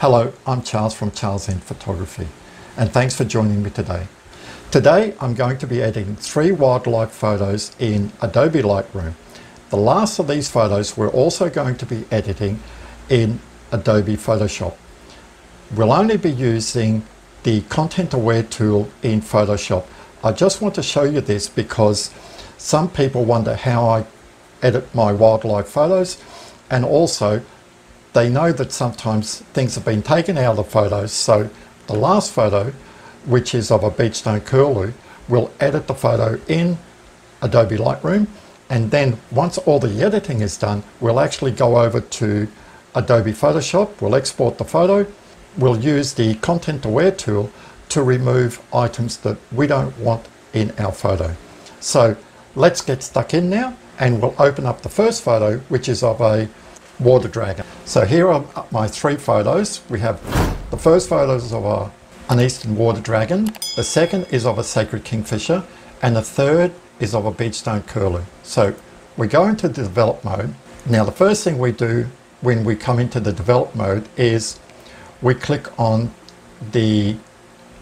Hello, I'm Charles from Charles N Photography, and thanks for joining me today. Today I'm going to be adding three wildlife photos in Adobe Lightroom. The last of these photos we're also going to be editing in Adobe Photoshop. We'll only be using the Content-aware tool in Photoshop. I just want to show you this because some people wonder how I edit my wildlife photos, and also they know that sometimes things have been taken out of the photos. So the last photo, which is of a beach stone-curlew, we'll edit the photo in Adobe Lightroom, and then once all the editing is done, we'll actually go over to Adobe Photoshop, we'll export the photo, we'll use the Content-aware tool to remove items that we don't want in our photo. So let's get stuck in now, and we'll open up the first photo, which is of a water dragon. So here are my three photos. We have the first photo is of an Eastern Water Dragon, the second is of a Sacred Kingfisher, and the third is of a Beach Stone-curlew. So we go into the develop mode. Now the first thing we do when we come into the develop mode is we click on the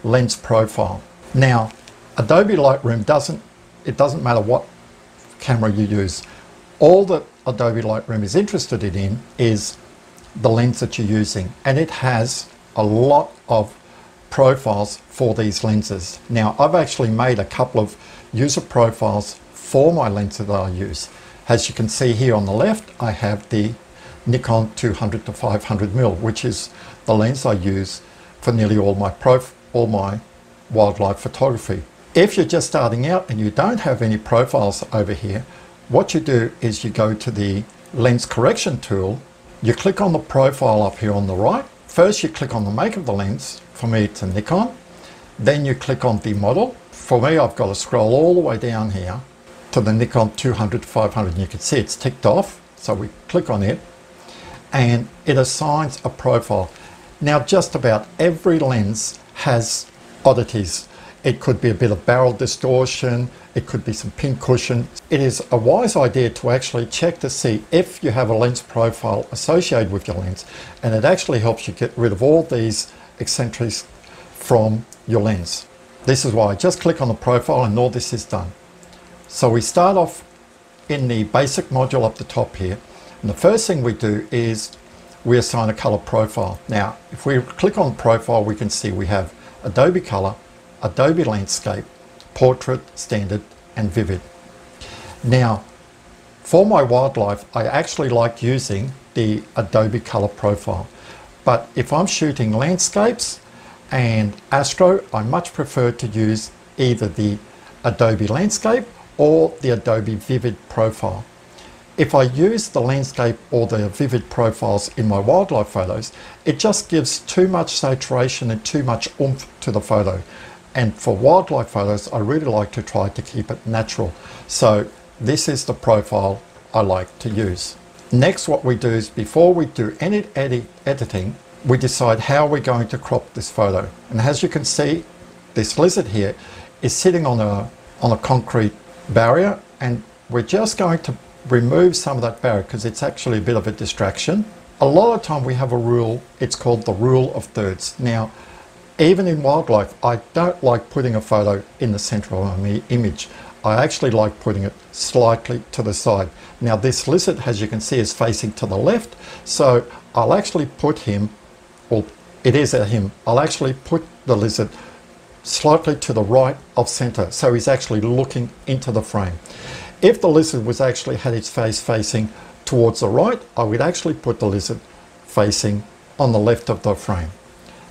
lens profile. Now Adobe Lightroom doesn't matter what camera you use. All that Adobe Lightroom is interested in is the lens that you're using, and it has a lot of profiles for these lenses. Now I've actually made a couple of user profiles for my lenses that I use. As you can see here on the left, I have the Nikon 200-500mm, which is the lens I use for nearly all my wildlife photography. If you're just starting out and you don't have any profiles over here, what you do is you go to the lens correction tool, you click on the profile up here on the right. First you click on the make of the lens. For me it's a Nikon. Then you click on the model. For me, I've got to scroll all the way down here to the Nikon 200-500, and you can see it's ticked off, so we click on it and it assigns a profile. Now just about every lens has oddities. It could be a bit of barrel distortion, it could be some pin cushion. It is a wise idea to actually check to see if you have a lens profile associated with your lens, and it actually helps you get rid of all these eccentrics from your lens. This is why I just click on the profile and all this is done. So we start off in the basic module up the top here, and the first thing we do is we assign a color profile. Now if we click on profile, we can see we have Adobe Color, Adobe Landscape, Portrait, Standard and Vivid. Now for my wildlife, I actually like using the Adobe Color profile, but if I'm shooting landscapes and astro, I much prefer to use either the Adobe Landscape or the Adobe Vivid profile. If I use the landscape or the vivid profiles in my wildlife photos, it just gives too much saturation and too much oomph to the photo. And for wildlife photos, I really like to try to keep it natural. So this is the profile I like to use. Next, what we do is before we do any editing, we decide how we're going to crop this photo. And as you can see, this lizard here is sitting on a concrete barrier, and we're just going to remove some of that barrier because it's actually a bit of a distraction. A lot of time we have a rule, it's called the rule of thirds. Now, even in wildlife, I don't like putting a photo in the center of my image. I actually like putting it slightly to the side. Now this lizard, as you can see, is facing to the left, so I'll actually put him, or it is at him, I'll actually put the lizard slightly to the right of center, so he's actually looking into the frame. If the lizard was actually had its face facing towards the right, I would actually put the lizard facing on the left of the frame.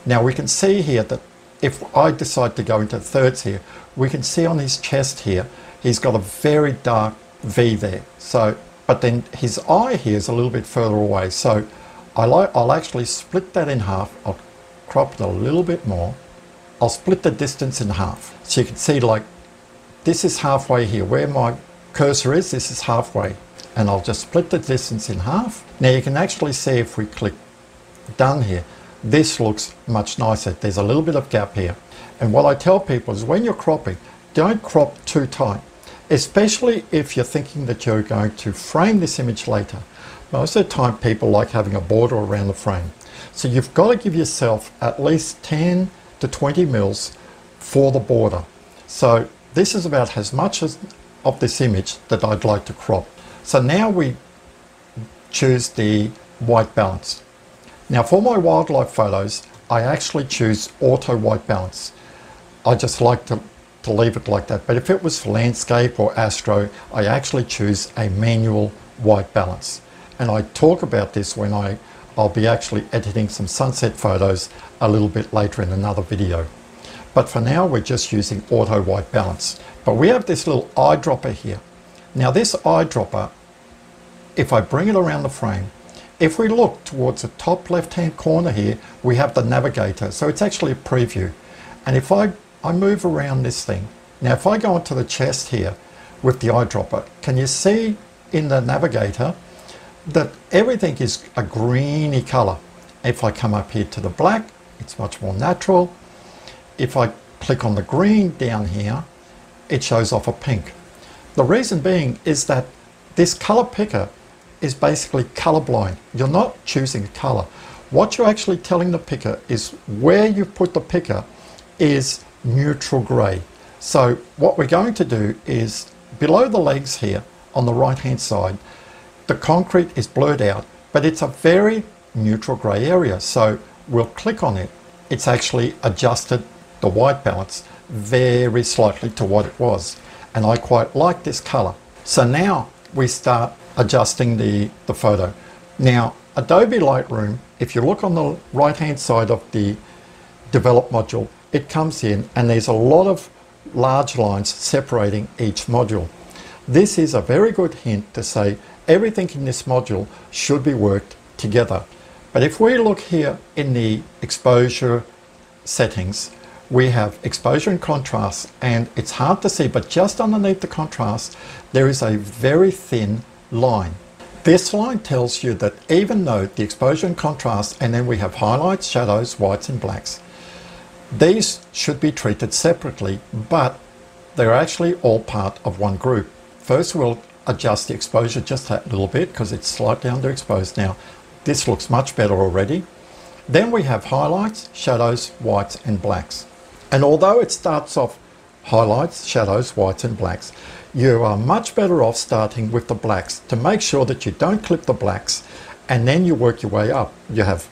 Now we can see here that if I decide to go into thirds here, we can see on his chest here, he's got a very dark V there. So, but then his eye here is a little bit further away. So I'll actually split that in half. I'll crop it a little bit more. I'll split the distance in half. So you can see, like, this is halfway here. Where my cursor is, this is halfway. And I'll just split the distance in half. Now you can actually see if we click done here, this looks much nicer. There's a little bit of gap here. And what I tell people is when you're cropping, don't crop too tight. especially if you're thinking that you're going to frame this image later. Most of the time people like having a border around the frame. So you've got to give yourself at least 10 to 20 mils for the border. So this is about as much as of this image that I'd like to crop. So now we choose the white balance. Now for my wildlife photos, I actually choose auto white balance. I just like to leave it like that. But if it was for landscape or astro, I actually choose a manual white balance. And I talk about this when I'll be actually editing some sunset photos a little bit later in another video. But for now, we're just using auto white balance. But we have this little eyedropper here. Now this eyedropper, if I bring it around the frame, if we look towards the top left-hand corner here, we have the navigator. So it's actually a preview. And if I move around this thing, now if I go onto the chest here with the eyedropper, can you see in the navigator that everything is a greeny color? If I come up here to the black, it's much more natural. If I click on the green down here, it shows off a pink. The reason being is that this color picker is basically colorblind. You're not choosing a color. What you're actually telling the picker is where you put the picker is neutral gray. So what we're going to do is below the legs here on the right hand side, the concrete is blurred out, but it's a very neutral gray area. So we'll click on it. It's actually adjusted the white balance very slightly to what it was. And I quite like this color. So now we start adjusting the photo. Now, Adobe Lightroom, if you look on the right-hand side of the develop module, it comes in and there's a lot of large lines separating each module. This is a very good hint to say everything in this module should be worked together. But if we look here in the exposure settings, we have exposure and contrast, and it's hard to see, but just underneath the contrast, there is a very thin line. This line tells you that even though the exposure and contrast, and then we have highlights, shadows, whites and blacks, these should be treated separately, but they're actually all part of one group. First we'll adjust the exposure just a little bit because it's slightly underexposed now. This looks much better already. Then we have highlights, shadows, whites and blacks. And although it starts off highlights, shadows, whites and blacks, you are much better off starting with the blacks to make sure that you don't clip the blacks and then you work your way up. You have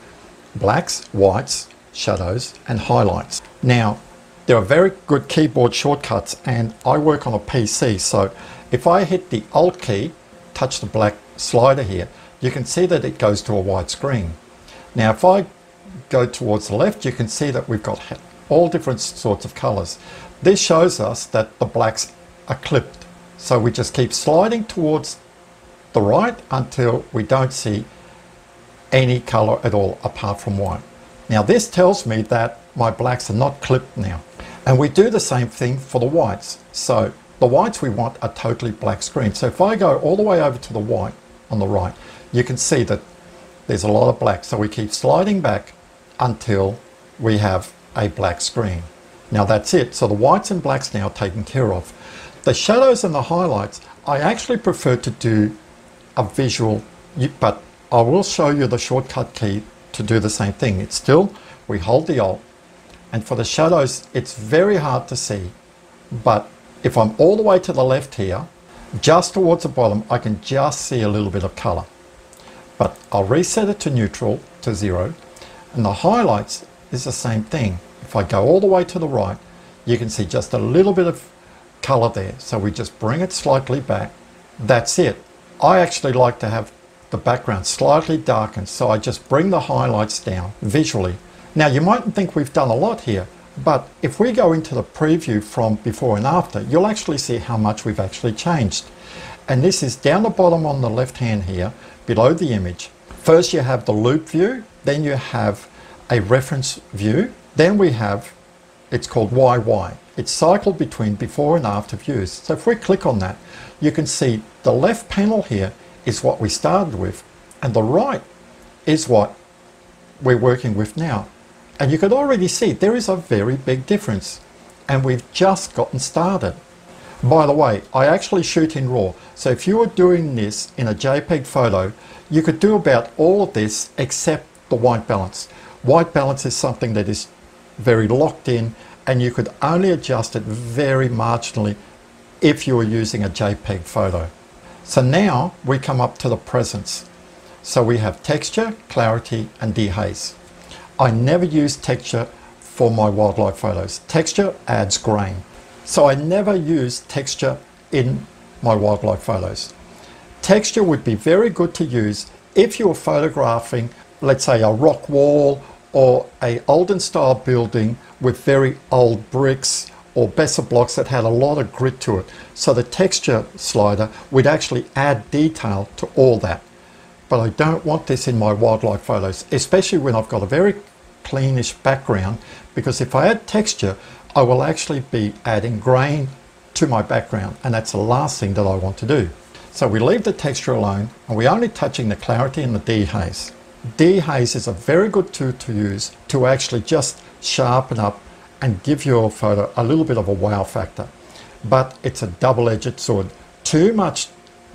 blacks, whites, shadows and highlights. Now, there are very good keyboard shortcuts and I work on a PC, so if I hit the Alt key, touch the black slider here, you can see that it goes to a white screen. Now, if I go towards the left, you can see that we've got all different sorts of colors. This shows us that the blacks are clipped. So we just keep sliding towards the right until we don't see any color at all apart from white. Now this tells me that my blacks are not clipped now. And we do the same thing for the whites. So the whites, we want a totally black screen. So if I go all the way over to the white on the right, you can see that there's a lot of black. So we keep sliding back until we have a black screen. Now that's it. So the whites and blacks now taken care of. The shadows and the highlights, I actually prefer to do a visual, but I will show you the shortcut key to do the same thing. It's still, we hold the Alt, and for the shadows, it's very hard to see, but if I'm all the way to the left here, just towards the bottom, I can just see a little bit of color. But I'll reset it to neutral, to 0, and the highlights is the same thing. If I go all the way to the right, you can see just a little bit of color there, so we just bring it slightly back. That's it. I actually like to have the background slightly darkened, so I just bring the highlights down visually. Now you mightn't think we've done a lot here, but if we go into the preview from before and after, you'll actually see how much we've actually changed. And this is down the bottom on the left hand here, below the image. First you have the loop view, then you have a reference view, then we have, it's called YY. It's cycled between before and after views. So if we click on that, you can see the left panel here is what we started with, and the right is what we're working with now. And you can already see there is a very big difference, and we've just gotten started. By the way, I actually shoot in RAW, so if you were doing this in a JPEG photo, you could do about all of this except the white balance. White balance is something that is very locked in, and you could only adjust it very marginally if you were using a JPEG photo. So now we come up to the presence. So we have texture, clarity, and dehaze. I never use texture for my wildlife photos. Texture adds grain. So I never use texture in my wildlife photos. Texture would be very good to use if you were photographing, let's say, a rock wall or a olden style building with very old bricks or Besser blocks that had a lot of grit to it. So the texture slider would actually add detail to all that. But I don't want this in my wildlife photos, especially when I've got a very cleanish background, because if I add texture, I will actually be adding grain to my background, and that's the last thing that I want to do. So we leave the texture alone, and we're only touching the clarity and the dehaze. Dehaze is a very good tool to use to actually just sharpen up and give your photo a little bit of a wow factor. But it's a double-edged sword. Too much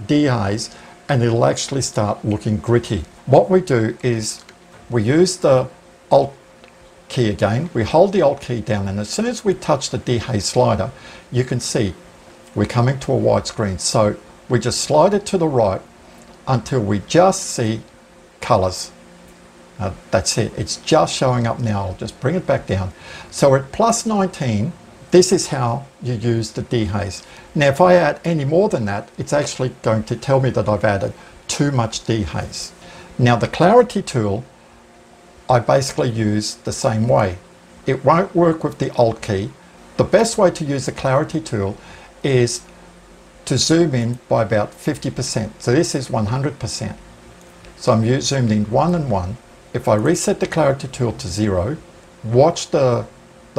dehaze and it'll actually start looking gritty. What we do is we use the Alt key again, we hold the Alt key down, and as soon as we touch the dehaze slider, you can see we're coming to a white screen. So we just slide it to the right until we just see colors. That's it, it's just showing up now. I'll just bring it back down. So at plus 19, this is how you use the dehaze. Now if I add any more than that, it's actually going to tell me that I've added too much dehaze. Now the clarity tool, I basically use the same way. It won't work with the Alt key. The best way to use the clarity tool is to zoom in by about 50%. So this is 100%. So I'm zoomed in 1 and 1. If I reset the clarity tool to 0, watch the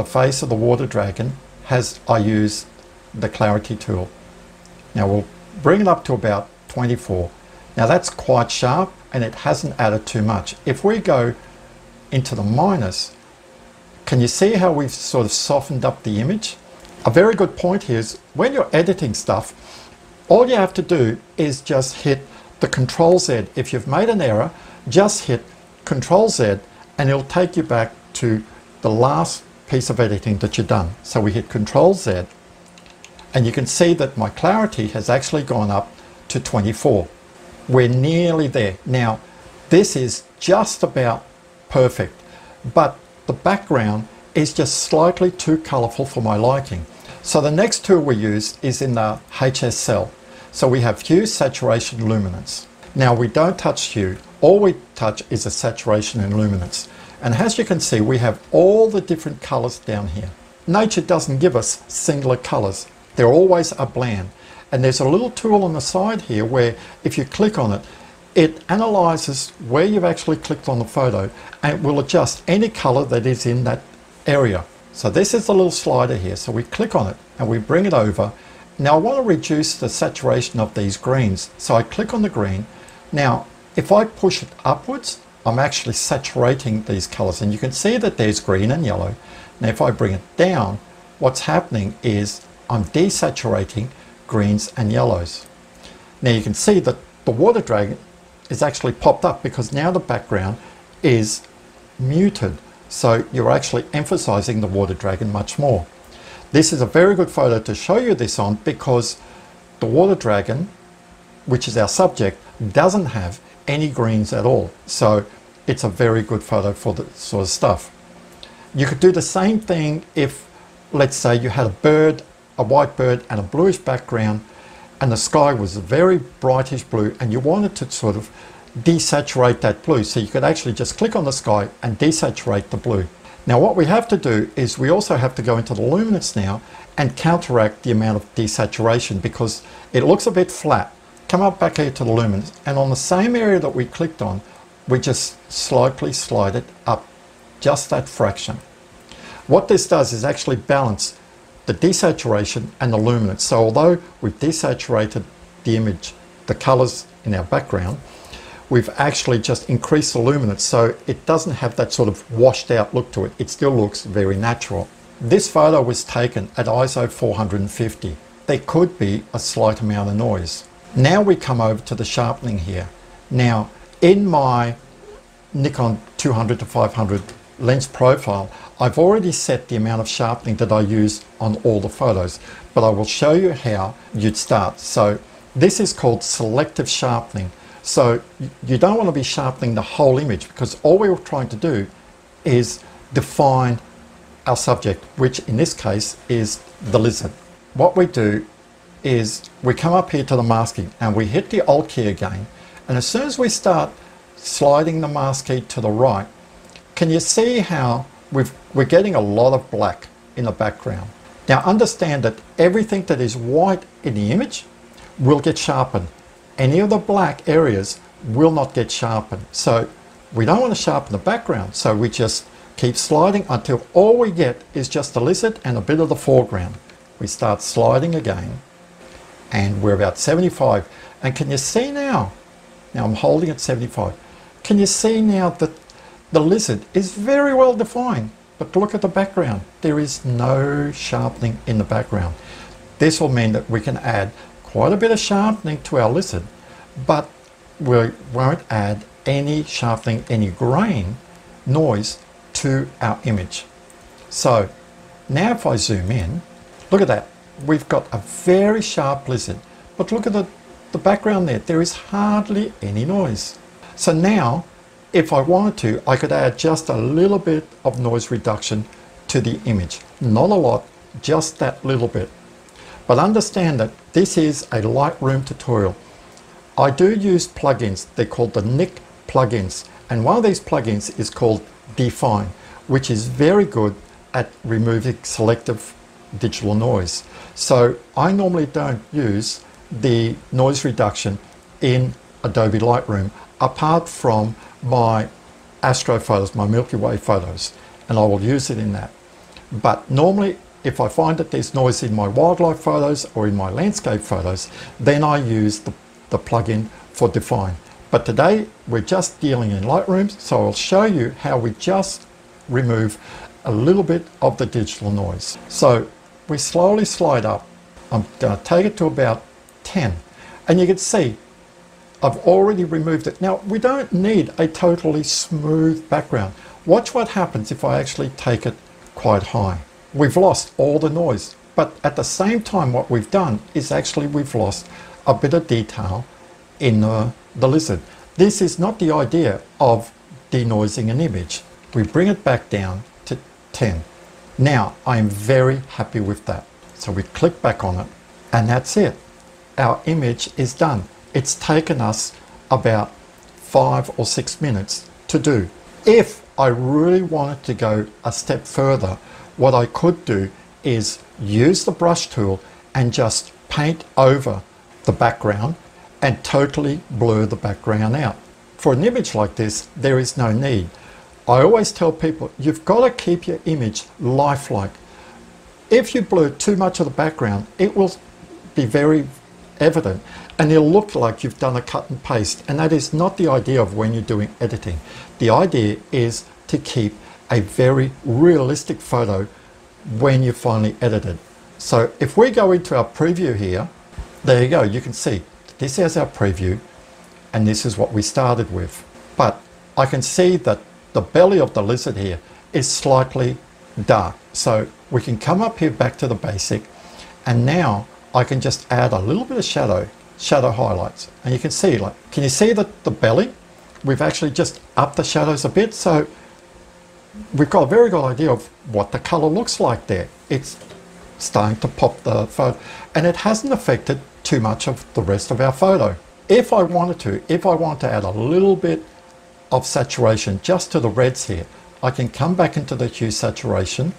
face of the water dragon as I use the clarity tool. Now we'll bring it up to about 24. Now that's quite sharp and it hasn't added too much. If we go into the minus, can you see how we've sort of softened up the image? A very good point here is when you're editing stuff, all you have to do is just hit the Control Z. If you've made an error, just hit Control Z and it'll take you back to the last piece of editing that you've done. So we hit Control Z and you can see that my clarity has actually gone up to 24. We're nearly there. Now, this is just about perfect, but the background is just slightly too colorful for my liking. So the next tool we use is in the HS cell. So we have hue, saturation, luminance. Now we don't touch hue, all we touch is the saturation and luminance. And as you can see, we have all the different colors down here. Nature doesn't give us singular colors, they're always a blend. And there's a little tool on the side here where if you click on it, it analyzes where you've actually clicked on the photo and it will adjust any color that is in that area. So this is the little slider here. So we click on it and we bring it over. Now I want to reduce the saturation of these greens. So I click on the green. Now, if I push it upwards, I'm actually saturating these colors and you can see that there's green and yellow. Now, if I bring it down, what's happening is I'm desaturating greens and yellows. Now you can see that the water dragon is actually popped up because now the background is muted. So you're actually emphasizing the water dragon much more. This is a very good photo to show you this on because the water dragon, which is our subject, doesn't have any greens at all. So it's a very good photo for this sort of stuff. You could do the same thing if, let's say, you had a bird, a white bird and a bluish background, and the sky was very brightish blue and you wanted to sort of desaturate that blue. So you could actually just click on the sky and desaturate the blue. Now what we have to do is we also have to go into the luminance now and counteract the amount of desaturation because it looks a bit flat. Come up back here to the luminance and on the same area that we clicked on, we just slightly slide it up, just that fraction. What this does is actually balance the desaturation and the luminance. So although we've desaturated the image, the colors in our background, we've actually just increased the luminance. So it doesn't have that sort of washed out look to it. It still looks very natural. This photo was taken at ISO 450. there could be a slight amount of noise. Now we come over to the sharpening here. Now in my Nikon 200-500 lens profile, I've already set the amount of sharpening that I use on all the photos, but I will show you how you'd start. So this is called selective sharpening. So you don't want to be sharpening the whole image, because all we were trying to do is define our subject, which in this case is the lizard. What we do is we come up here to the masking and we hit the Alt key again, and as soon as we start sliding the mask key to the right, can you see how we're getting a lot of black in the background? Now understand that everything that is white in the image will get sharpened. Any of the black areas will not get sharpened. So we don't want to sharpen the background, so we just keep sliding until all we get is just the lizard and a bit of the foreground. We start sliding again and we're about 75, and can you see now, I'm holding at 75, can you see now that the lizard is very well defined, but look at the background, there is no sharpening in the background. This will mean that we can add quite a bit of sharpening to our lizard, but we won't add any sharpening, any grain noise to our image. So now if I zoom in, look at that, we've got a very sharp lizard, but look at the background there, there is hardly any noise. So now if I wanted to, I could add just a little bit of noise reduction to the image, not a lot, just that little bit. But understand that this is a Lightroom tutorial. I do use plugins, they're called the NIC plugins, and one of these plugins is called Define, which is very good at removing selective digital noise. So I normally don't use the noise reduction in Adobe Lightroom apart from my astro photos, my Milky Way photos, and I will use it in that. But normally if I find that there's noise in my wildlife photos or in my landscape photos, then I use the plugin for Define. But today we're just dealing in Lightroom, so I'll show you how we just remove a little bit of the digital noise. So we slowly slide up. I'm going to take it to about 10, and you can see I've already removed it. Now we don't need a totally smooth background. Watch what happens if I actually take it quite high. We've lost all the noise, but at the same time what we've done is actually we've lost a bit of detail in the lizard. This is not the idea of denoising an image. We bring it back down to 10. Now I'm very happy with that. So we click back on it, and that's it. Our image is done. It's taken us about 5 or 6 minutes to do. If I really wanted to go a step further, what I could do is use the brush tool and just paint over the background and totally blur the background out. For an image like this, there is no need. I always tell people, you've got to keep your image lifelike. If you blur too much of the background, it will be very evident, and it'll look like you've done a cut and paste, and that is not the idea of when you're doing editing. The idea is to keep a very realistic photo when you finally edit it. So if we go into our preview here, there you go, you can see this is our preview, and this is what we started with. But I can see that the belly of the lizard here is slightly dark, so we can come up here back to the basic, and now I can just add a little bit of shadow highlights, and you can see, like, can you see that the belly? We've actually just upped the shadows a bit, so we've got a very good idea of what the color looks like there. It's starting to pop the photo, and it hasn't affected too much of the rest of our photo. If I wanted to, if I want to add a little bit of saturation just to the reds here, I can come back into the hue saturation,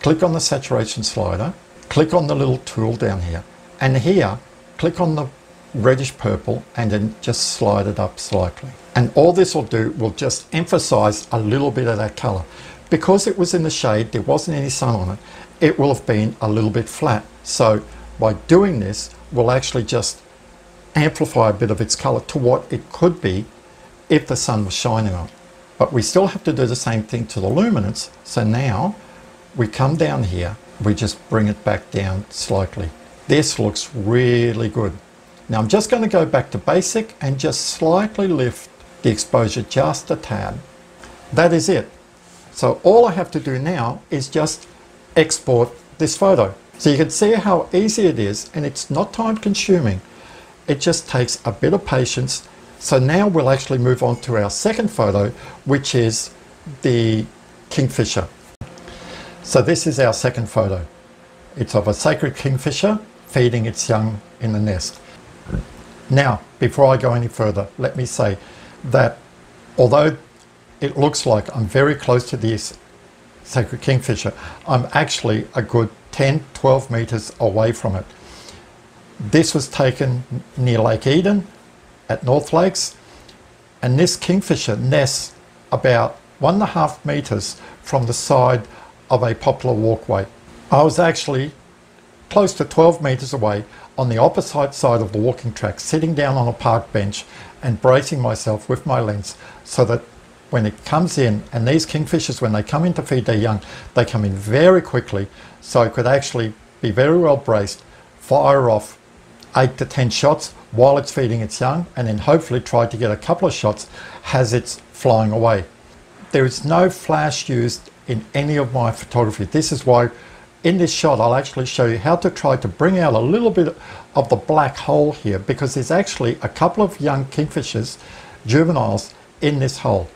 click on the saturation slider, click on the little tool down here, and here click on the reddish purple, and then just slide it up slightly, and all this will do will just emphasize a little bit of that color. Because it was in the shade, there wasn't any sun on it, it will have been a little bit flat, so by doing this we'll actually just amplify a bit of its color to what it could be if the sun was shining on. But we still have to do the same thing to the luminance, so now we come down here, we just bring it back down slightly. This looks really good. Now I'm just going to go back to basic and just slightly lift the exposure just a tad. That is it. So all I have to do now is just export this photo. So you can see how easy it is, and it's not time consuming. It just takes a bit of patience. So now we'll actually move on to our second photo, which is the kingfisher. So this is our second photo. It's of a sacred kingfisher feeding its young in the nest. Now, before I go any further, let me say that although it looks like I'm very close to this sacred kingfisher, I'm actually a good 10-12 meters away from it. This was taken near Lake Eden at North Lakes, and this kingfisher nests about 1.5 meters from the side of a poplar walkway. I was actually close to 12 meters away on the opposite side of the walking track, sitting down on a park bench and bracing myself with my lens so that when it comes in, and these kingfishers, when they come in to feed their young, they come in very quickly, so I could actually be very well braced, fire off 8 to 10 shots while it's feeding its young, and then hopefully try to get a couple of shots as it's flying away. There is no flash used in any of my photography. This is why in this shot, I'll actually show you how to try to bring out a little bit of the black hole here, because there's actually a couple of young kingfishers, juveniles, in this hole.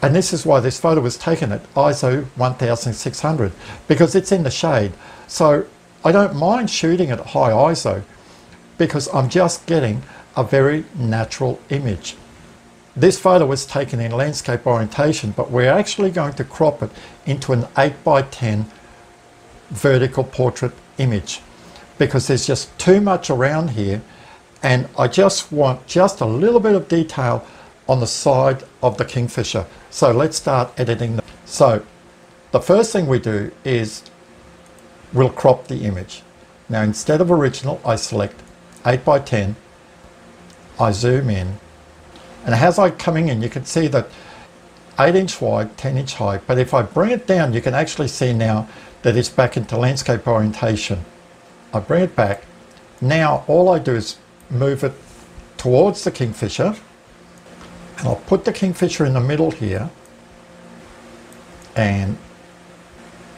And this is why this photo was taken at ISO 1600, because it's in the shade. So I don't mind shooting at high ISO because I'm just getting a very natural image. This photo was taken in landscape orientation, but we're actually going to crop it into an 8x10 vertical portrait image because there's just too much around here, and I just want just a little bit of detail on the side of the kingfisher. So let's start editing them. So the first thing we do is we'll crop the image. Now instead of original, I select 8x10, I zoom in, and as I'm coming in you can see that 8-inch wide, 10-inch high, but if I bring it down you can actually see now that it's back into landscape orientation. I bring it back. Now all I do is move it towards the kingfisher, and I'll put the kingfisher in the middle here and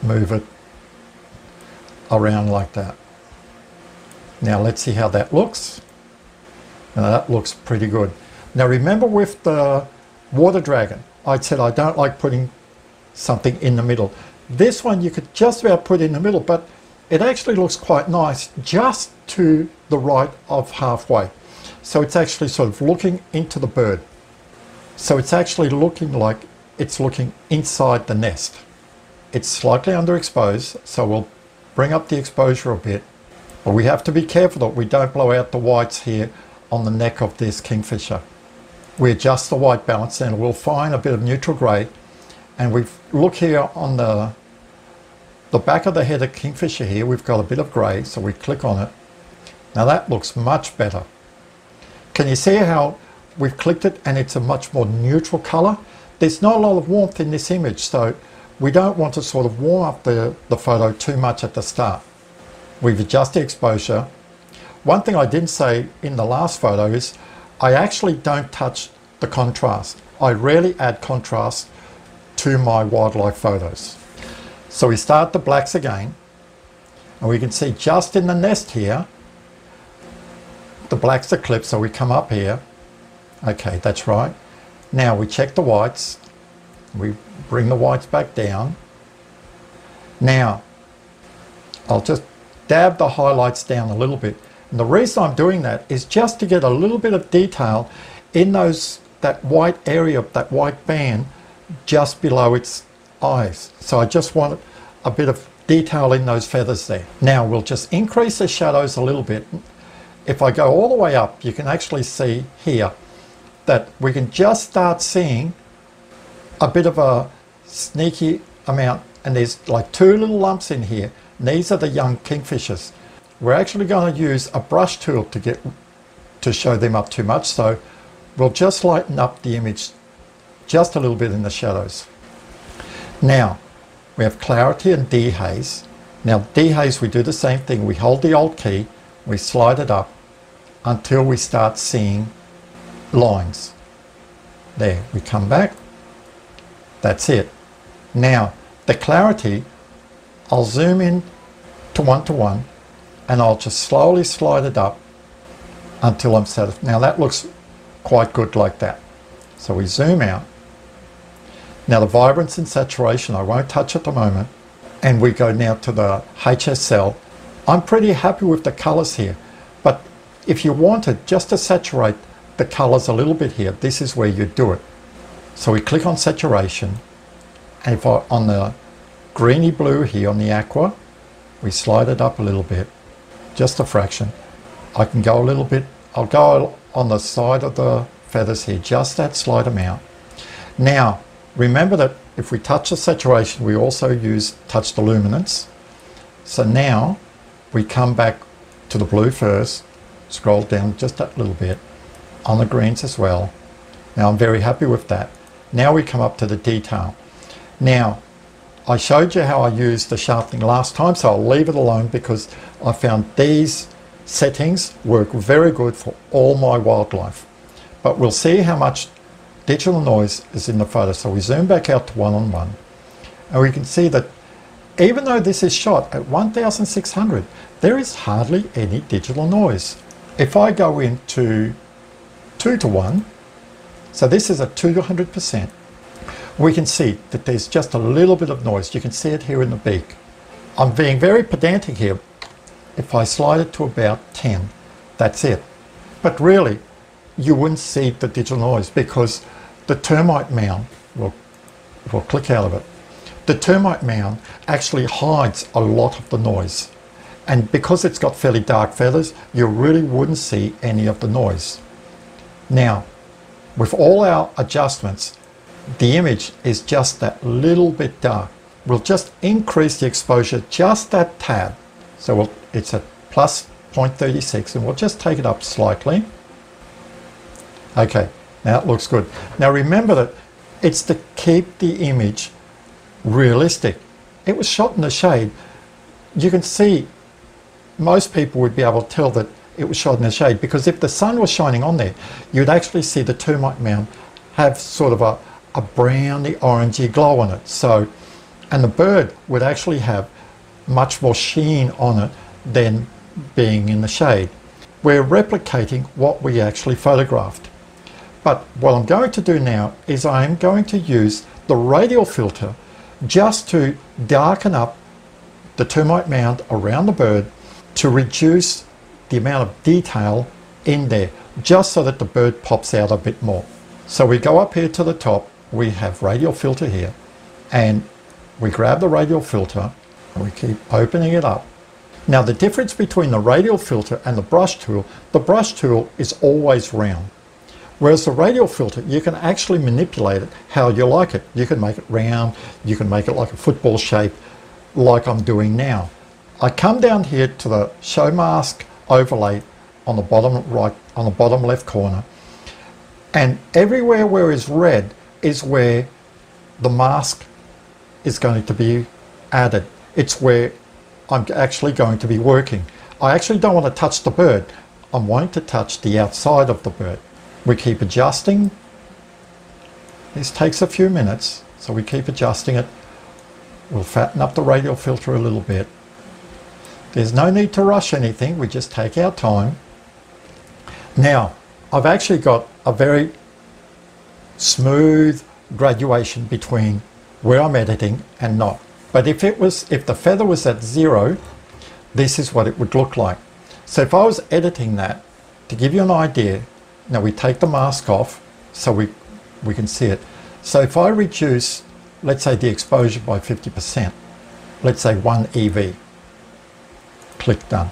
move it around like that. Now let's see how that looks. Now that looks pretty good. Now remember with the water dragon, I said I don't like putting something in the middle. This one you could just about put in the middle, but it actually looks quite nice just to the right of halfway. So it's actually sort of looking into the bird. So it's actually looking like it's looking inside the nest. It's slightly underexposed, so we'll bring up the exposure a bit. But we have to be careful that we don't blow out the whites here on the neck of this kingfisher. We adjust the white balance and we'll find a bit of neutral gray. And we look here on the back of the head of kingfisher here, we've got a bit of grey, so we click on it. Now that looks much better. Can you see how we've clicked it and it's a much more neutral colour? There's not a lot of warmth in this image, so we don't want to sort of warm up the photo too much at the start. We've adjusted exposure. One thing I didn't say in the last photo is I actually don't touch the contrast. I rarely add contrast to my wildlife photos. So we start the blacks again, and we can see just in the nest here the blacks are clipped, so we come up here. Okay, that's right. Now we check the whites, we bring the whites back down. Now I'll just dab the highlights down a little bit, and the reason I'm doing that is just to get a little bit of detail in that white area, that white band just below its eyes. So I just want a bit of detail in those feathers there. Now we'll just increase the shadows a little bit. If I go all the way up, you can actually see here that we can just start seeing a bit of a sneaky amount, and there's like two little lumps in here, and these are the young kingfishers. We're actually going to use a brush tool to show them up too much, so we'll just lighten up the image just a little bit in the shadows. Now we have clarity and dehaze. Now dehaze, we do the same thing. We hold the Alt key, we slide it up until we start seeing lines. There, we come back. That's it. Now, the clarity, I'll zoom in to one and I'll just slowly slide it up until I'm satisfied. Now that looks quite good like that. So we zoom out. Now the vibrance and saturation, I won't touch at the moment. And we go now to the HSL. I'm pretty happy with the colors here, but if you wanted just to saturate the colors a little bit here, this is where you do it. So we click on saturation, and if I, on the greeny blue here on the aqua, we slide it up a little bit, just a fraction. I can go a little bit, I'll go on the side of the feathers here, just that slight amount. Now, remember that if we touch the saturation, we also touch the luminance. So now we come back to the blue first, scroll down just that little bit, on the greens as well. Now I'm very happy with that. Now we come up to the detail. Now, I showed you how I used the sharpening last time, so I'll leave it alone because I found these settings work very good for all my wildlife. But we'll see how much digital noise is in the photo. So we zoom back out to one-on-one, and we can see that even though this is shot at 1600, there is hardly any digital noise. If I go into 2:1, so this is at 200%, we can see that there's just a little bit of noise. You can see it here in the beak. I'm being very pedantic here. If I slide it to about 10, that's it. But really, you wouldn't see the digital noise because the termite mound, we'll click out of it. The termite mound actually hides a lot of the noise. And because it's got fairly dark feathers, you really wouldn't see any of the noise. Now, with all our adjustments, the image is just that little bit dark. We'll just increase the exposure just that tad. So it's at plus 0.36, and we'll just take it up slightly. Okay, now it looks good. Now remember that it's to keep the image realistic. It was shot in the shade. You can see most people would be able to tell that it was shot in the shade, because if the sun was shining on there, you'd actually see the termite mound have sort of a browny orangey glow on it. So, and the bird would actually have much more sheen on it than being in the shade. We're replicating what we actually photographed. But what I'm going to do now is I am going to use the radial filter just to darken up the termite mound around the bird to reduce the amount of detail in there, just so that the bird pops out a bit more. So we go up here to the top, we have radial filter here, and we grab the radial filter and we keep opening it up. Now the difference between the radial filter and the brush tool is always round. Whereas the radial filter, you can actually manipulate it how you like it. You can make it round, you can make it like a football shape, like I'm doing now. I come down here to the show mask overlay on the bottom right, on the bottom left corner, and everywhere where is red is where the mask is going to be added. It's where I'm actually going to be working. I actually don't want to touch the bird. I'm wanting to touch the outside of the bird. We keep adjusting. This takes a few minutes, so we keep adjusting it. We'll fatten up the radial filter a little bit. There's no need to rush anything. We just take our time. Now, I've actually got a very smooth graduation between where I'm editing and not. But if the feather was at 0, this is what it would look like. So if I was editing that, to give you an idea, now we take the mask off so we can see it. So if I reduce, let's say, the exposure by 50%, let's say 1 EV, click done.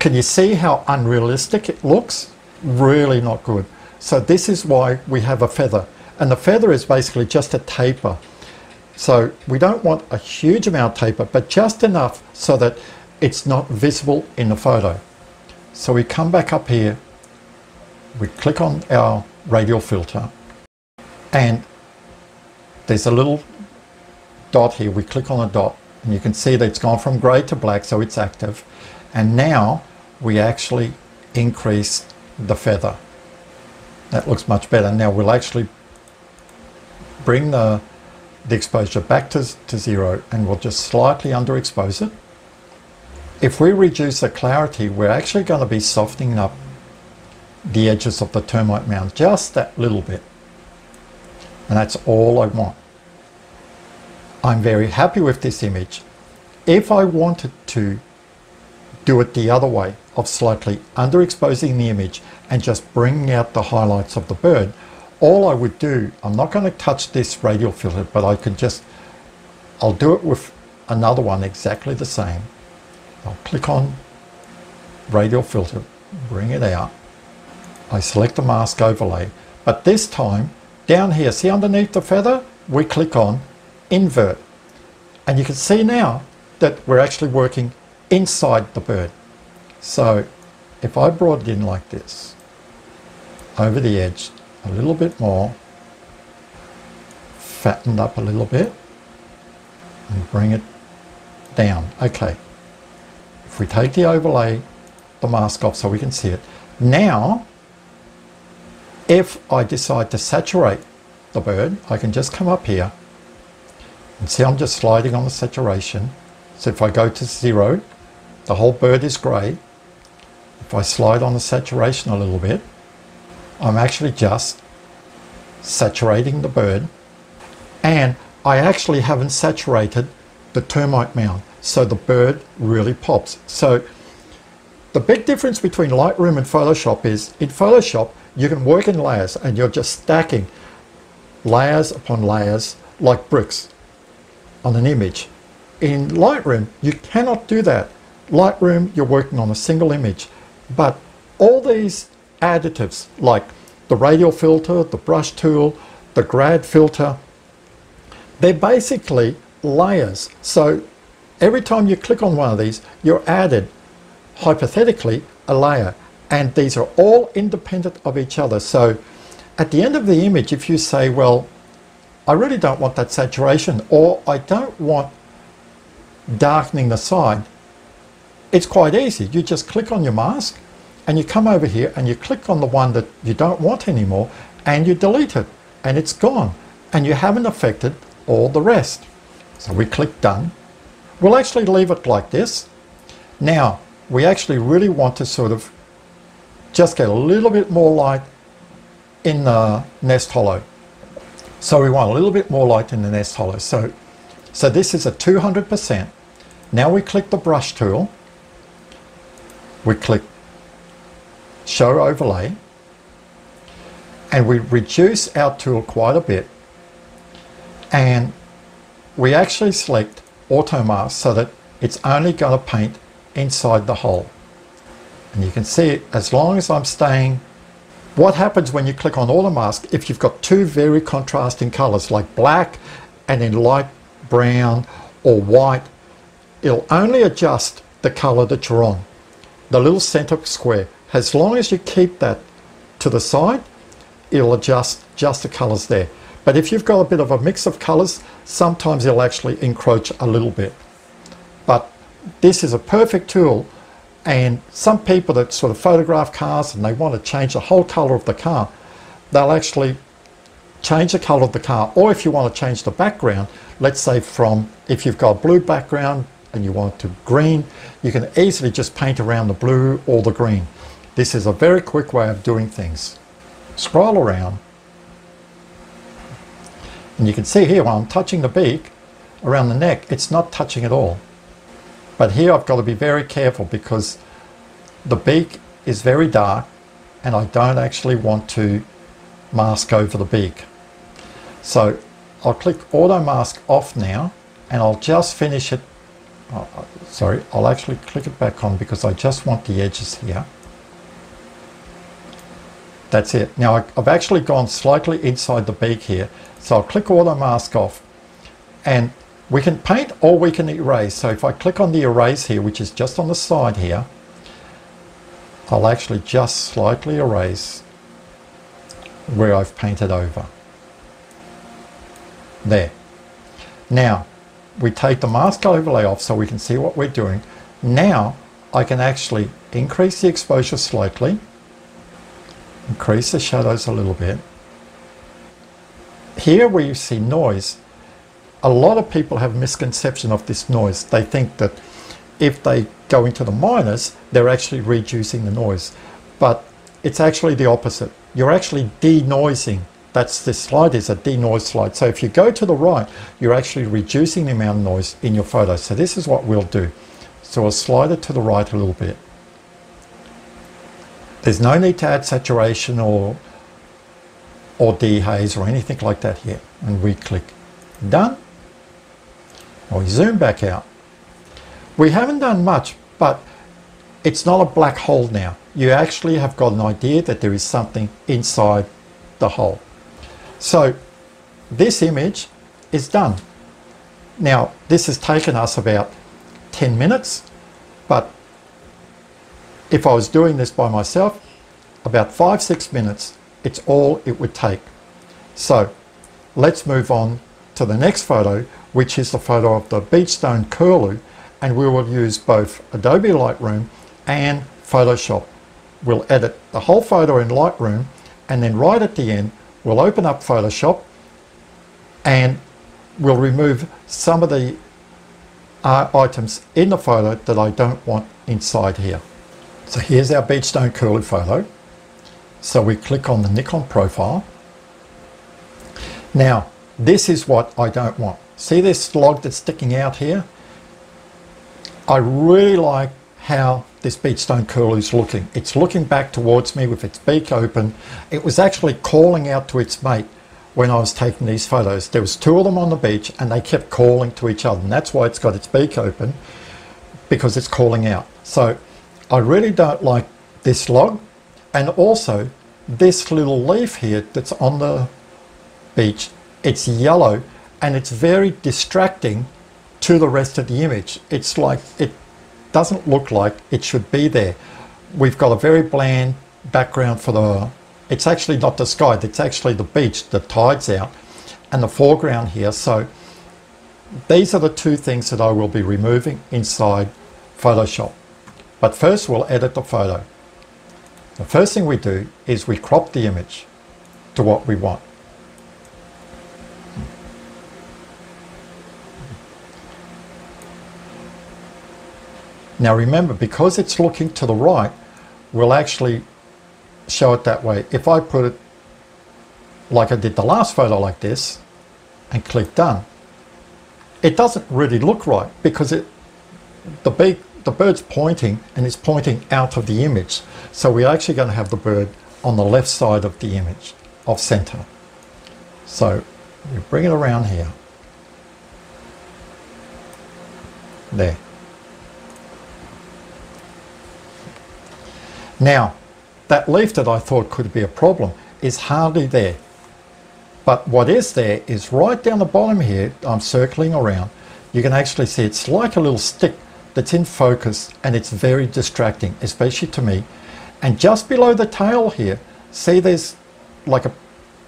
Can you see how unrealistic it looks? Really not good. So this is why we have a feather. And the feather is basically just a taper. So we don't want a huge amount of taper, but just enough so that it's not visible in the photo. So we come back up here, we click on our radial filter, and there's a little dot here. We click on a dot, and you can see that it's gone from grey to black, so it's active. And now we actually increase the feather. That looks much better. Now we'll actually bring the exposure back to zero, and we'll just slightly underexpose it. If we reduce the clarity, we're actually going to be softening up the edges of the termite mound just that little bit. And that's all I want. I'm very happy with this image. If I wanted to do it the other way, of slightly underexposing the image and just bringing out the highlights of the bird, all I would do, I'm not going to touch this radial filter, but I can just, I'll do it with another one exactly the same. I'll click on radial filter, bring it out. I select the mask overlay, but this time down here, see underneath the feather, we click on invert. And you can see now that we're actually working inside the bird. So if I brought it in like this, over the edge, a little bit more, fattened up a little bit, and bring it down. Okay. If we take the overlay, the mask off so we can see it. Now, if I decide to saturate the bird, I can just come up here and see I'm just sliding on the saturation. So if I go to zero, the whole bird is grey. If I slide on the saturation a little bit, I'm actually just saturating the bird, and I actually haven't saturated the termite mound, so the bird really pops. So the big difference between Lightroom and Photoshop is, in Photoshop you can work in layers and you're just stacking layers upon layers like bricks on an image. In Lightroom you cannot do that. Lightroom, you're working on a single image, but all these additives like the radial filter, the brush tool, the grad filter, they're basically layers. So every time you click on one of these, you're added hypothetically a layer, and these are all independent of each other. So at the end of the image, if you say, well, I really don't want that saturation, or I don't want darkening the side, it's quite easy. You just click on your mask and you come over here and you click on the one that you don't want anymore and you delete it, and it's gone, and you haven't affected all the rest. So we click done. We'll actually leave it like this. Now we actually really want to sort of just get a little bit more light in the nest hollow. So we want a little bit more light in the nest hollow. So this is a 200%. Now we click the brush tool, we click show overlay, and we reduce our tool quite a bit, and we actually select auto mask so that it's only going to paint inside the hole. And you can see, as long as I'm staying, what happens when you click on auto mask, if you've got two very contrasting colors like black and then light brown or white, it'll only adjust the color that you're on, the little center square. As long as you keep that to the side, it'll adjust just the colors there. But if you've got a bit of a mix of colors, sometimes it'll actually encroach a little bit. But this is a perfect tool, and some people that sort of photograph cars and they want to change the whole color of the car, they'll actually change the color of the car. Or if you want to change the background, let's say from, if you've got a blue background and you want it to green, you can easily just paint around the blue or the green. This is a very quick way of doing things. Scroll around, and you can see here while I'm touching the beak around the neck, it's not touching at all. But here I've got to be very careful because the beak is very dark and I don't actually want to mask over the beak. So I'll click auto mask off now, and I'll just finish it. Oh, sorry, I'll actually click it back on because I just want the edges here. That's it. Now I've actually gone slightly inside the beak here, so I'll click auto mask off, and we can paint or we can erase. So if I click on the erase here, which is just on the side here, I'll actually just slightly erase where I've painted over. There. Now we take the mask overlay off so we can see what we're doing. Now I can actually increase the exposure slightly, increase the shadows a little bit. Here where you see noise, a lot of people have a misconception of this noise. They think that if they go into the minus, they're actually reducing the noise, but it's actually the opposite. You're actually denoising. That's this slide is a denoise slide. So if you go to the right, you're actually reducing the amount of noise in your photo. So this is what we'll do. So I'll slide it to the right a little bit. There's no need to add saturation or dehaze or anything like that here. And we click done. Or we zoom back out. We haven't done much, but it's not a black hole now. You actually have got an idea that there is something inside the hole. So this image is done. Now this has taken us about 10 minutes, but if I was doing this by myself, about 5-6 minutes, it's all it would take. So let's move on to the next photo, which is the photo of the beach stone-curlew, and we will use both Adobe Lightroom and Photoshop. We'll edit the whole photo in Lightroom, and then right at the end, we'll open up Photoshop and we'll remove some of the items in the photo that I don't want inside here. So here's our beach stone-curlew photo. So we click on the Nikon profile. Now, this is what I don't want. See this slug that's sticking out here? I really like how this beach stone-curlew is looking. It's looking back towards me with its beak open. It was actually calling out to its mate when I was taking these photos. There was two of them on the beach and they kept calling to each other, and that's why it's got its beak open, because it's calling out. So I really don't like this log, and also this little leaf here that's on the beach. It's yellow and it's very distracting to the rest of the image. It's like it doesn't look like it should be there. We've got a very bland background for the, it's actually not the sky, it's actually the beach, the tide's out, and the foreground here. So these are the two things that I will be removing inside Photoshop. But first we'll edit the photo. The first thing we do is we crop the image to what we want. Now remember, because it's looking to the right, we'll actually show it that way. If I put it like I did the last photo like this and click done, it doesn't really look right because the bird's pointing, and it's pointing out of the image. So we're actually going to have the bird on the left side of the image, off center. So we bring it around here. There. Now, that leaf that I thought could be a problem is hardly there. But what is there is right down the bottom here, I'm circling around. You can actually see it's like a little stick that's in focus, and it's very distracting, especially to me. And just below the tail here, see there's like a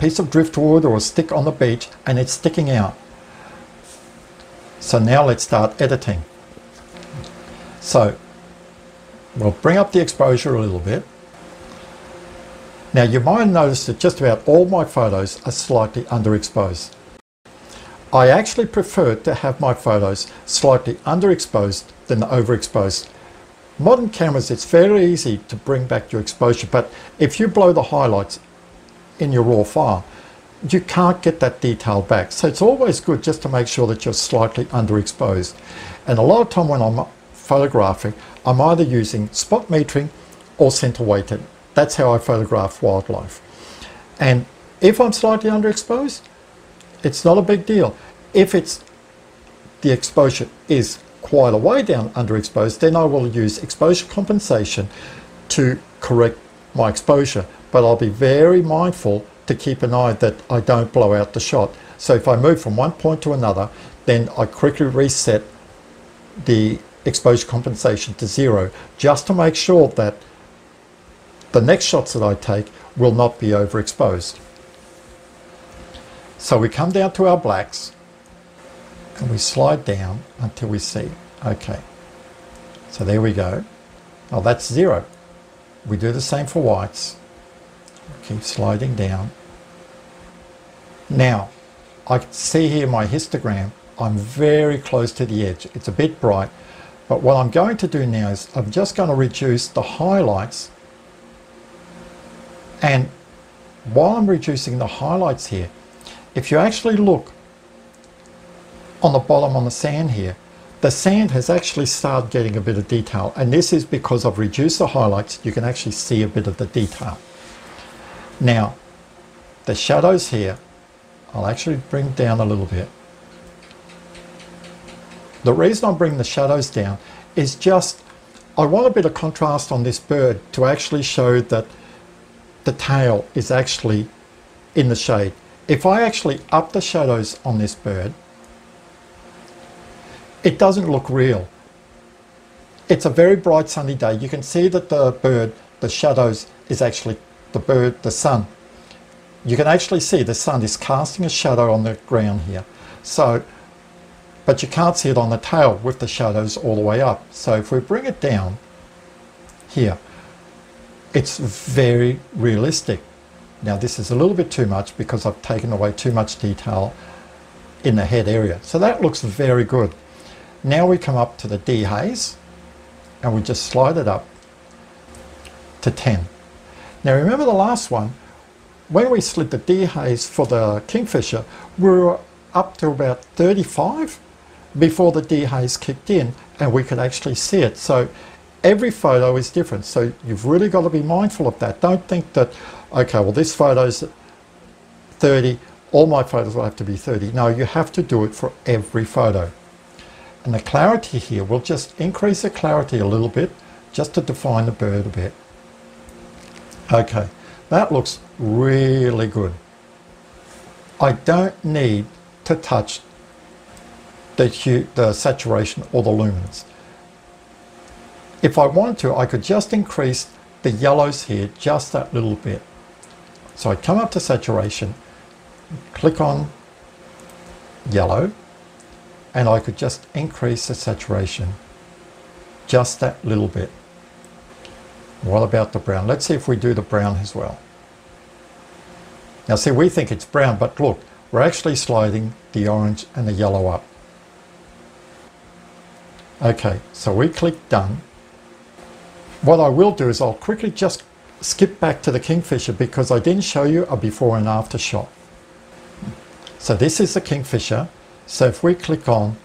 piece of driftwood or a stick on the beach, and it's sticking out. So now let's start editing. So we'll bring up the exposure a little bit. Now you might notice that just about all my photos are slightly underexposed. I actually prefer to have my photos slightly underexposed than overexposed. Modern cameras, it's fairly easy to bring back your exposure, but if you blow the highlights in your raw file, you can't get that detail back. So it's always good just to make sure that you're slightly underexposed. And a lot of time when I'm photographing, I'm either using spot metering or center weighted. That's how I photograph wildlife. And if I'm slightly underexposed, it's not a big deal. If it's the exposure is quite a way down underexposed, then I will use exposure compensation to correct my exposure. But I'll be very mindful to keep an eye that I don't blow out the shot. So if I move from one point to another, then I quickly reset the exposure compensation to 0, just to make sure that the next shots that I take will not be overexposed. So we come down to our blacks and we slide down until we see. Okay, so there we go. Now that's zero. We do the same for whites. Keep sliding down. Now, I can see here my histogram. I'm very close to the edge. It's a bit bright, but what I'm going to do now is I'm just going to reduce the highlights. And while I'm reducing the highlights here, if you actually look on the bottom on the sand here, the sand has actually started getting a bit of detail, and this is because I've reduced the highlights. You can actually see a bit of the detail. Now, the shadows here, I'll actually bring down a little bit. The reason I'm bringing the shadows down is just, I want a bit of contrast on this bird to actually show that the tail is actually in the shade. If I actually up the shadows on this bird, it doesn't look real. It's a very bright sunny day. You can see that the bird, the shadows is actually the bird, the sun. You can actually see the sun is casting a shadow on the ground here. So, but you can't see it on the tail with the shadows all the way up. So if we bring it down here, it's very realistic. Now this is a little bit too much because I've taken away too much detail in the head area. So that looks very good. Now we come up to the dehaze and we just slide it up to 10. Now remember the last one, when we slid the dehaze for the Kingfisher, we were up to about 35 before the dehaze kicked in and we could actually see it. So every photo is different. So you've really got to be mindful of that. Don't think that, okay, well this photo's 30, all my photos will have to be 30. No, you have to do it for every photo. And the clarity here, we'll just increase the clarity a little bit just to define the bird a bit. Okay, that looks really good. I don't need to touch the hue, the saturation or the luminance. If I want to, I could just increase the yellows here just that little bit. So I come up to saturation, click on yellow, and I could just increase the saturation just that little bit. What about the brown? Let's see if we do the brown as well. Now see, we think it's brown, but look, we're actually sliding the orange and the yellow up. Okay, so we click done. What I will do is I'll quickly just skip back to the Kingfisher because I didn't show you a before and after shot. So this is the Kingfisher. So if we click on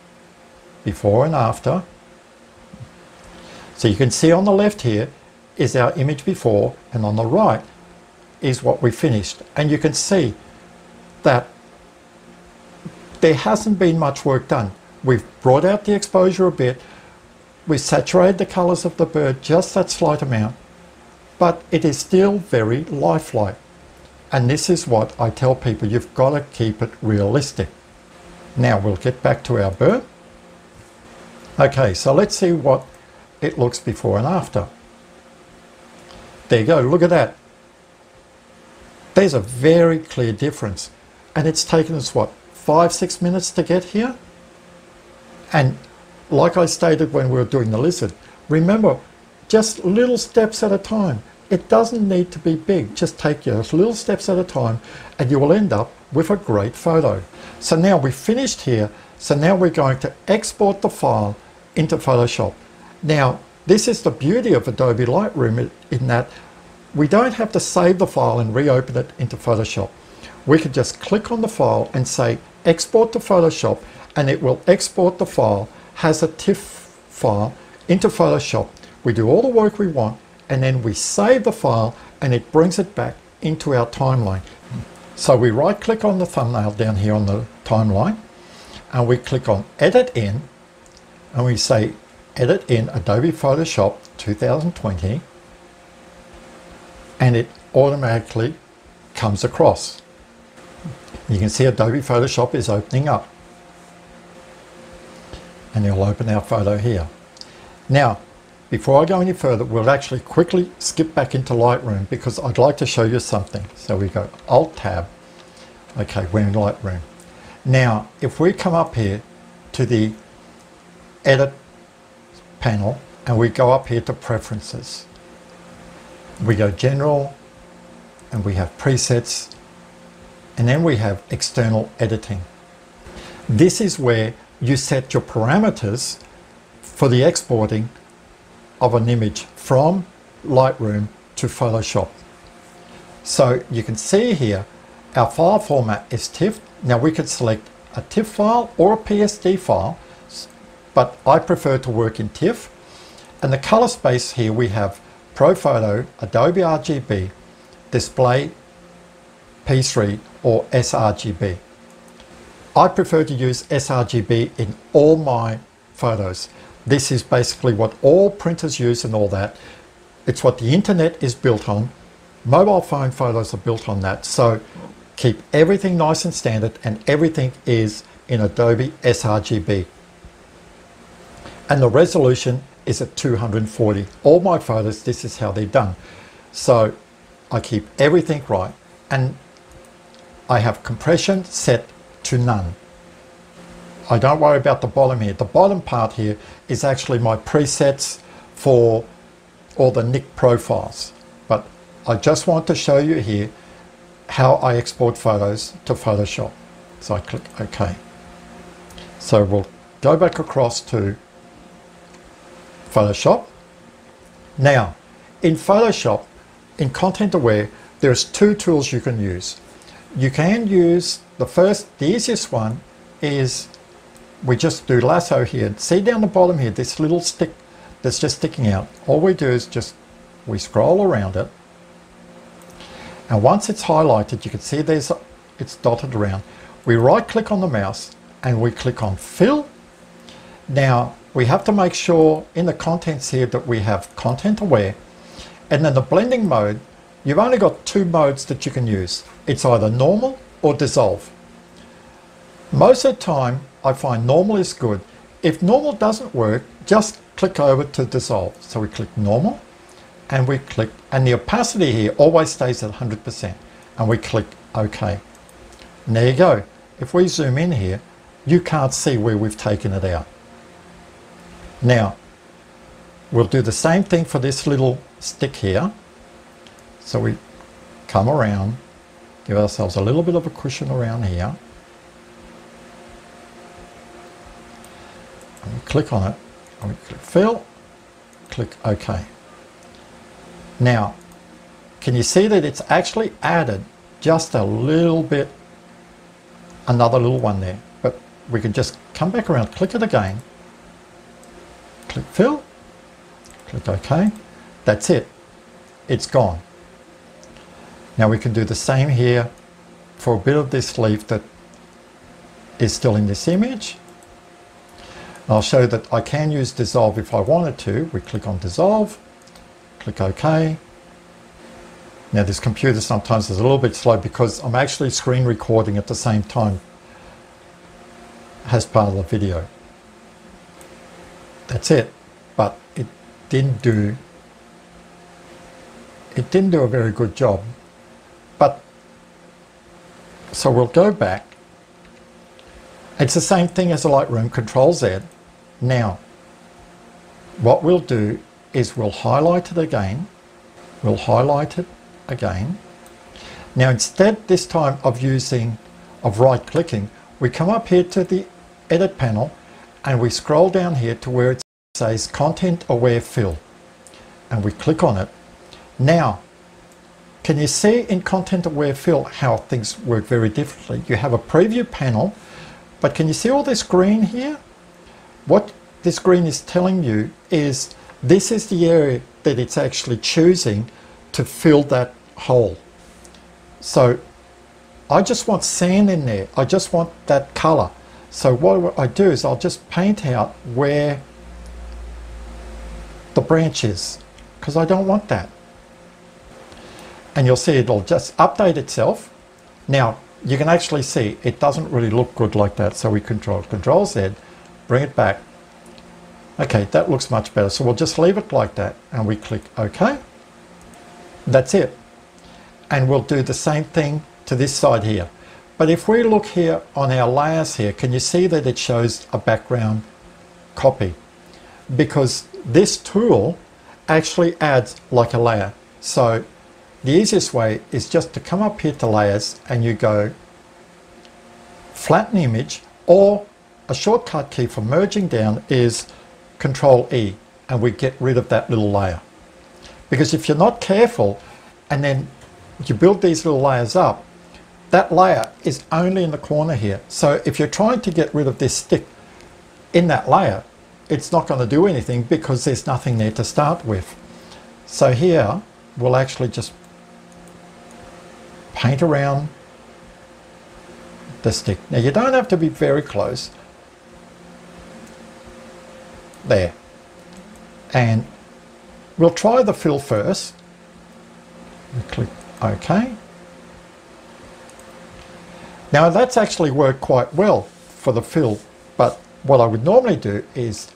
before and after, so you can see on the left here, is our image before, and on the right is what we finished. And you can see that there hasn't been much work done. We've brought out the exposure a bit, we've saturated the colors of the bird just that slight amount, but it is still very lifelike. And this is what I tell people, you've got to keep it realistic. Now we'll get back to our bird. Okay, so let's see what it looks before and after. There you go, look at that. There's a very clear difference. And it's taken us, what, 5-6 minutes to get here? And like I stated when we were doing the lizard, remember, just little steps at a time. It doesn't need to be big. Just take your little steps at a time and you will end up with a great photo. So now we've finished here. So now we're going to export the file into Photoshop. Now, this is the beauty of Adobe Lightroom in that we don't have to save the file and reopen it into Photoshop. We can just click on the file and say export to Photoshop and it will export the file as a TIFF file into Photoshop. We do all the work we want and then we save the file and it brings it back into our timeline. So we right click on the thumbnail down here on the timeline and we click on edit in and we say edit in Adobe Photoshop 2020 and it automatically comes across. You can see Adobe Photoshop is opening up and it'll open our photo here. Now before I go any further, we'll actually quickly skip back into Lightroom because I'd like to show you something. So we go Alt Tab. Okay, we're in Lightroom. Now if we come up here to the edit panel and we go up here to preferences. We go general, and we have presets, and then we have external editing. This is where you set your parameters for the exporting of an image from Lightroom to Photoshop. So you can see here our file format is TIFF. Now we could select a TIFF file or a PSD file, but I prefer to work in TIFF. And the color space here, we have ProPhoto, Adobe RGB, Display P3 or sRGB. I prefer to use sRGB in all my photos. This is basically what all printers use and all that. It's what the internet is built on. Mobile phone photos are built on that. So keep everything nice and standard, and everything is in Adobe sRGB. And the resolution is at 240. All my photos, this is how they're done. So I keep everything right. And I have compression set to none. I don't worry about the bottom here. The bottom part here is actually my presets for all the NIC profiles. But I just want to show you here how I export photos to Photoshop. So I click OK. So we'll go back across to Photoshop. Now, in Photoshop, in Content-aware, there's two tools you can use. You can use the easiest one is we just do lasso here. See down the bottom here, this little stick that's just sticking out. All we do is we scroll around it. And once it's highlighted, you can see it's dotted around. We right click on the mouse and we click on Fill. Now we have to make sure in the contents here that we have Content Aware. And then the blending mode, you've only got two modes that you can use. It's either normal or dissolve. Most of the time, I find normal is good. If normal doesn't work, just click over to dissolve. So we click normal, and we click, and the opacity here always stays at 100%, and we click OK. And there you go. If we zoom in here, you can't see where we've taken it out. Now, we'll do the same thing for this little stick here. So we come around, give ourselves a little bit of a cushion around here. And we click on it, and we click Fill, click OK. Now, can you see that it's actually added just a little bit, another little one there, but we can just come back around, click it again, click Fill, click OK. That's it. It's gone. Now we can do the same here for a bit of this leaf that is still in this image. I'll show that I can use dissolve if I wanted to. We click on dissolve, click OK. Now this computer sometimes is a little bit slow because I'm actually screen recording at the same time as part of the video. That's it, but it didn't do a very good job. So we'll go back. It's the same thing as a Lightroom, Control-Z. Now, what we'll do is we'll highlight it again. We'll highlight it again. Now, instead this time of right-clicking, we come up here to the Edit panel and we scroll down here to where it says Content-aware Fill. And we click on it. Now, can you see in Content-aware Fill how things work very differently? You have a preview panel, but can you see all this green here? What this green is telling you is this is the area that it's actually choosing to fill that hole. So I just want sand in there. I just want that color. So what I do is I'll just paint out where the branch is because I don't want that. And you'll see it'll just update itself. Now you can actually see it doesn't really look good like that, so we Control Z, bring it back. Okay, that looks much better, so we'll just leave it like that and we click OK. That's it. And we'll do the same thing to this side here. But if we look here on our layers here, can you see that it shows a background copy? Because this tool actually adds like a layer. So the easiest way is just to come up here to layers and you go flatten image, or a shortcut key for merging down is Control E, and we get rid of that little layer. Because if you're not careful and then you build these little layers up, that layer is only in the corner here. So if you're trying to get rid of this stick in that layer, it's not going to do anything because there's nothing there to start with. So here we'll actually just paint around the stick. Now you don't have to be very close. There. And we'll try the fill first. We click OK. Now that's actually worked quite well for the fill, but what I would normally do is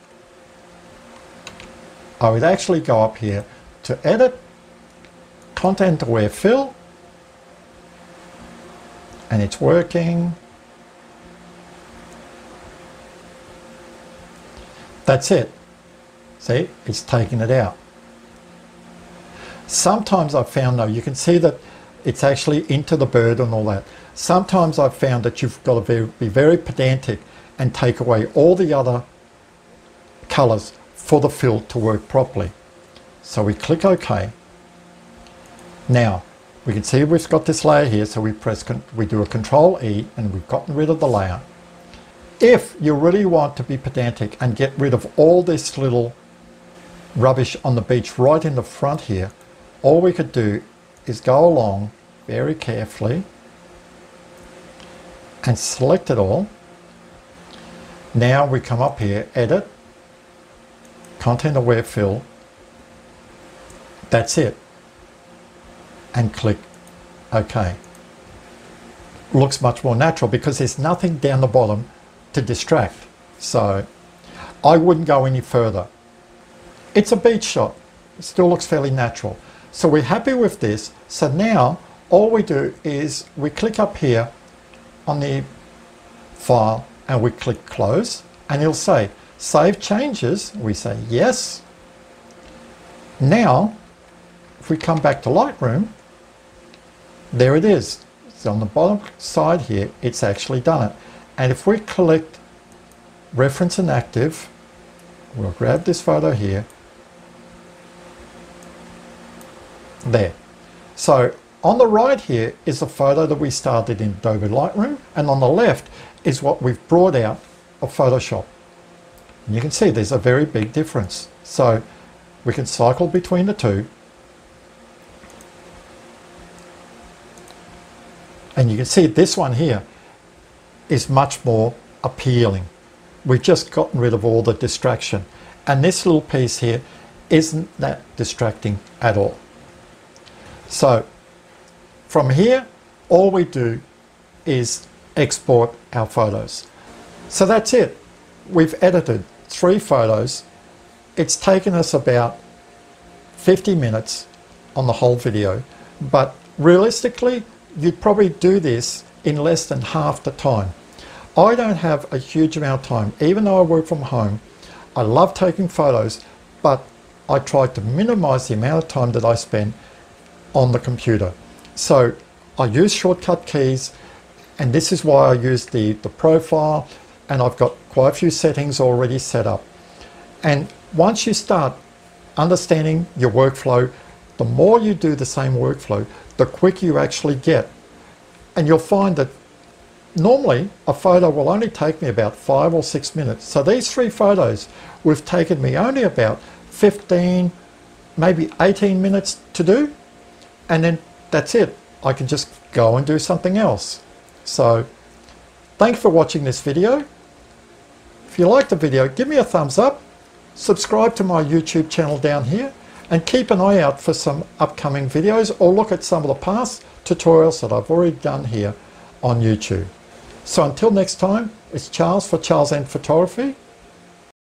I would actually go up here to Edit, Content-aware Fill, and it's working. That's it. See, it's taking it out. Sometimes I've found though, you can see that it's actually into the bird and all that. Sometimes I've found that you've got to be very pedantic and take away all the other colors for the fill to work properly. So we click OK. Now we can see we've got this layer here, so we do a Control E and we've gotten rid of the layer. If you really want to be pedantic and get rid of all this little rubbish on the beach right in the front here, all we could do is go along very carefully and select it all. Now we come up here, Edit, Content-aware Fill, that's it, and click OK. Looks much more natural because there's nothing down the bottom to distract. So I wouldn't go any further. It's a beach shot, it still looks fairly natural. So we're happy with this. So now all we do is we click up here on the file and we click close, and it'll say save changes. We say yes. Now if we come back to Lightroom, there it is. It's on the bottom side here, it's actually done it. And if we collect reference and active, we'll grab this photo here. There. So on the right here is the photo that we started in Adobe Lightroom, and on the left is what we've brought out of Photoshop. And you can see there's a very big difference. So we can cycle between the two. And you can see this one here is much more appealing. We've just gotten rid of all the distraction. And this little piece here isn't that distracting at all. So from here, all we do is export our photos. So that's it. We've edited 3 photos. It's taken us about 50 minutes on the whole video, but realistically, you'd probably do this in less than half the time. I don't have a huge amount of time. Even though I work from home, I love taking photos, but I try to minimize the amount of time that I spend on the computer. So I use shortcut keys, and this is why I use the profile, and I've got quite a few settings already set up. And once you start understanding your workflow, the more you do the same workflow, the quicker you actually get. And you'll find that normally a photo will only take me about 5 or 6 minutes. So these 3 photos would have taken me only about 15, maybe 18 minutes to do. And then that's it. I can just go and do something else. So thank you for watching this video. If you liked the video, give me a thumbs up, subscribe to my YouTube channel down here, and keep an eye out for some upcoming videos, or look at some of the past tutorials that I've already done here on YouTube. So until next time, it's Charles for Charles N Photography.